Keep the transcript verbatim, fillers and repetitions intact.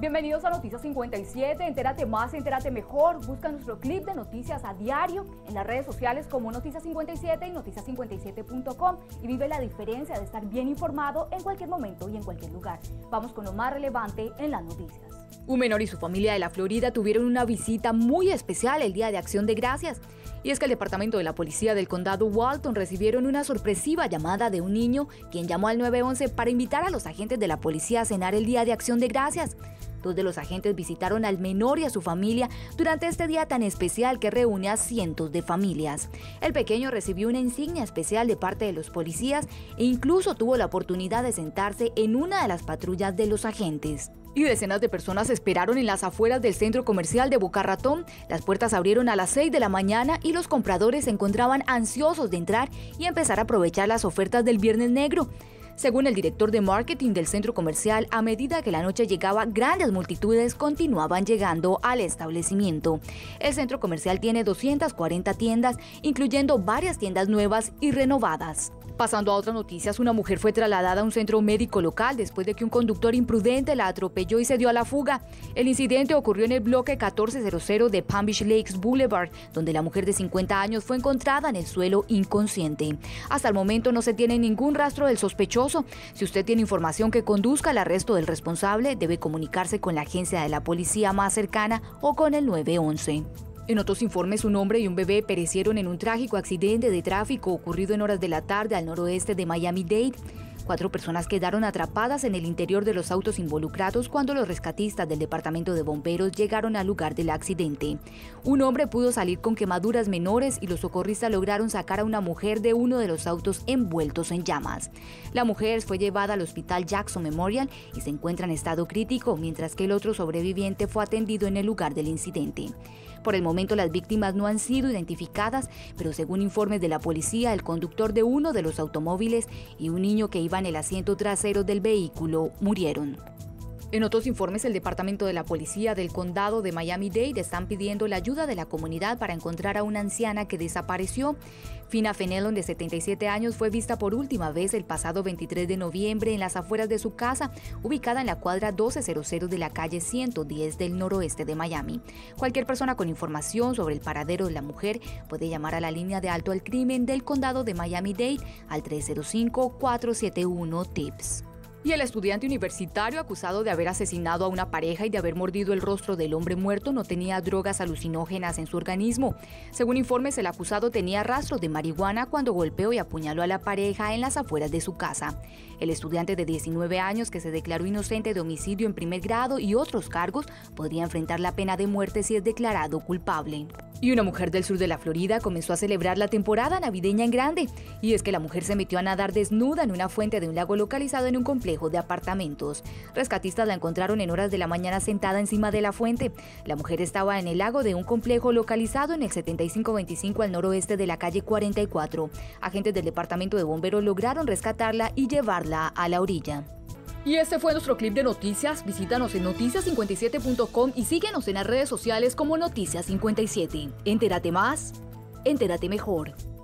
Bienvenidos a Noticias cincuenta y siete, entérate más, entérate mejor. Busca nuestro clip de noticias a diario en las redes sociales como Noticias cincuenta y siete y noticias cincuenta y siete punto com y vive la diferencia de estar bien informado en cualquier momento y en cualquier lugar. Vamos con lo más relevante en las noticias. Un menor y su familia de la Florida tuvieron una visita muy especial el Día de Acción de Gracias. Y es que el Departamento de la Policía del Condado Walton recibieron una sorpresiva llamada de un niño quien llamó al nueve once para invitar a los agentes de la policía a cenar el Día de Acción de Gracias. Dos de los agentes visitaron al menor y a su familia durante este día tan especial que reúne a cientos de familias. El pequeño recibió una insignia especial de parte de los policías e incluso tuvo la oportunidad de sentarse en una de las patrullas de los agentes. Y decenas de personas esperaron en las afueras del centro comercial de Boca Raton. Las puertas abrieron a las seis de la mañana y los compradores se encontraban ansiosos de entrar y empezar a aprovechar las ofertas del Viernes Negro. Según el director de marketing del centro comercial, a medida que la noche llegaba, grandes multitudes continuaban llegando al establecimiento. El centro comercial tiene doscientas cuarenta tiendas, incluyendo varias tiendas nuevas y renovadas. Pasando a otras noticias, una mujer fue trasladada a un centro médico local después de que un conductor imprudente la atropelló y se dio a la fuga. El incidente ocurrió en el bloque catorce cero cero de Palm Beach Lakes Boulevard, donde la mujer de cincuenta años fue encontrada en el suelo inconsciente. Hasta el momento no se tiene ningún rastro del sospechoso. Si usted tiene información que conduzca al arresto del responsable, debe comunicarse con la agencia de la policía más cercana o con el nueve once. En otros informes, un hombre y un bebé perecieron en un trágico accidente de tráfico ocurrido en horas de la tarde al noroeste de Miami-Dade. Cuatro personas quedaron atrapadas en el interior de los autos involucrados cuando los rescatistas del Departamento de Bomberos llegaron al lugar del accidente. Un hombre pudo salir con quemaduras menores y los socorristas lograron sacar a una mujer de uno de los autos envueltos en llamas. La mujer fue llevada al hospital Jackson Memorial y se encuentra en estado crítico, mientras que el otro sobreviviente fue atendido en el lugar del incidente. Por el momento, las víctimas no han sido identificadas, pero según informes de la policía, el conductor de uno de los automóviles y un niño que iba en el asiento trasero del vehículo murieron. En otros informes, el Departamento de la Policía del Condado de Miami-Dade están pidiendo la ayuda de la comunidad para encontrar a una anciana que desapareció. Fina Fenelon, de setenta y siete años, fue vista por última vez el pasado veintitrés de noviembre en las afueras de su casa, ubicada en la cuadra doce cero cero de la calle ciento diez del noroeste de Miami. Cualquier persona con información sobre el paradero de la mujer puede llamar a la línea de alto al crimen del Condado de Miami-Dade al tres cero cinco, cuatro siete uno, T I P S. Y el estudiante universitario acusado de haber asesinado a una pareja y de haber mordido el rostro del hombre muerto no tenía drogas alucinógenas en su organismo. Según informes, el acusado tenía rastros de marihuana cuando golpeó y apuñaló a la pareja en las afueras de su casa. El estudiante de diecinueve años, que se declaró inocente de homicidio en primer grado y otros cargos, podría enfrentar la pena de muerte si es declarado culpable. Y una mujer del sur de la Florida comenzó a celebrar la temporada navideña en grande. Y es que la mujer se metió a nadar desnuda en una fuente de un lago localizado en un complejo de apartamentos. Rescatistas la encontraron en horas de la mañana sentada encima de la fuente. La mujer estaba en el lago de un complejo localizado en el setenta y cinco veinticinco al noroeste de la calle cuarenta y cuatro. Agentes del Departamento de Bomberos lograron rescatarla y llevarla a la orilla. Y este fue nuestro clip de noticias. Visítanos en noticias cincuenta y siete punto com y síguenos en las redes sociales como Noticias cincuenta y siete. Entérate más, entérate mejor.